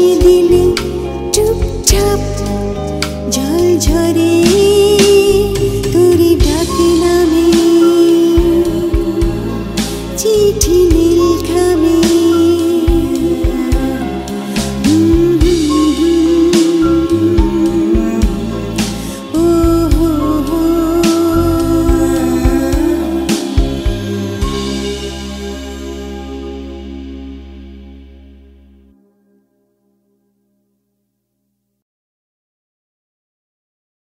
छुई